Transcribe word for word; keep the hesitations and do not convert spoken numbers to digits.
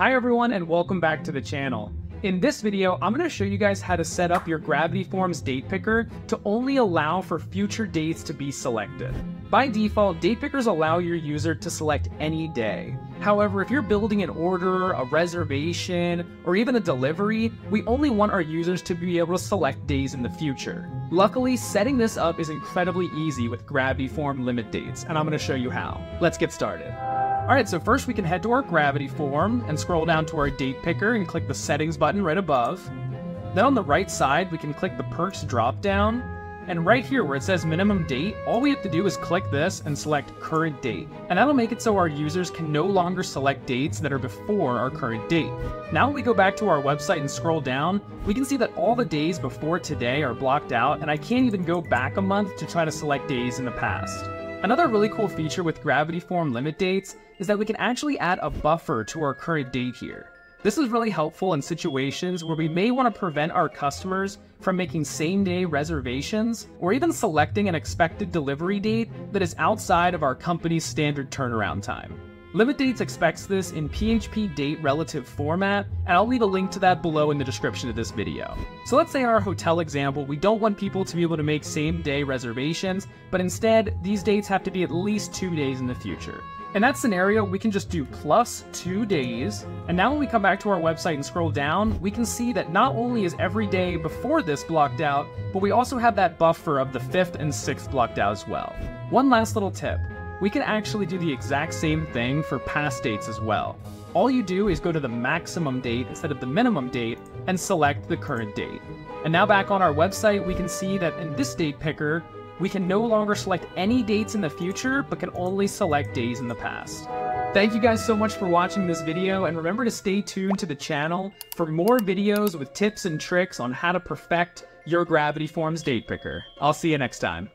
Hi everyone and welcome back to the channel. In this video, I'm going to show you guys how to set up your Gravity Forms date picker to only allow for future dates to be selected. By default, date pickers allow your user to select any day. However, if you're building an order, a reservation, or even a delivery, we only want our users to be able to select days in the future. Luckily, setting this up is incredibly easy with Gravity Form Limit Dates, and I'm going to show you how. Let's get started. Alright, so first we can head to our Gravity Form and scroll down to our Date Picker and click the Settings button right above. Then on the right side, we can click the Perks drop-down, and right here where it says Minimum Date, all we have to do is click this and select Current Date, and that'll make it so our users can no longer select dates that are before our current date. Now when we go back to our website and scroll down, we can see that all the days before today are blocked out, and I can't even go back a month to try to select days in the past. Another really cool feature with Gravity Form Limit Dates is that we can actually add a buffer to our current date here. This is really helpful in situations where we may want to prevent our customers from making same-day reservations or even selecting an expected delivery date that is outside of our company's standard turnaround time. Limit Dates expects this in P H P date relative format, and I'll leave a link to that below in the description of this video. So let's say in our hotel example, we don't want people to be able to make same-day reservations, but instead, these dates have to be at least two days in the future. In that scenario, we can just do plus two days, and now when we come back to our website and scroll down, we can see that not only is every day before this blocked out, but we also have that buffer of the fifth and sixth blocked out as well. One last little tip. We can actually do the exact same thing for past dates as well. All you do is go to the maximum date instead of the minimum date and select the current date. And now back on our website, we can see that in this date picker, we can no longer select any dates in the future, but can only select days in the past. Thank you guys so much for watching this video, and remember to stay tuned to the channel for more videos with tips and tricks on how to perfect your Gravity Forms date picker. I'll see you next time.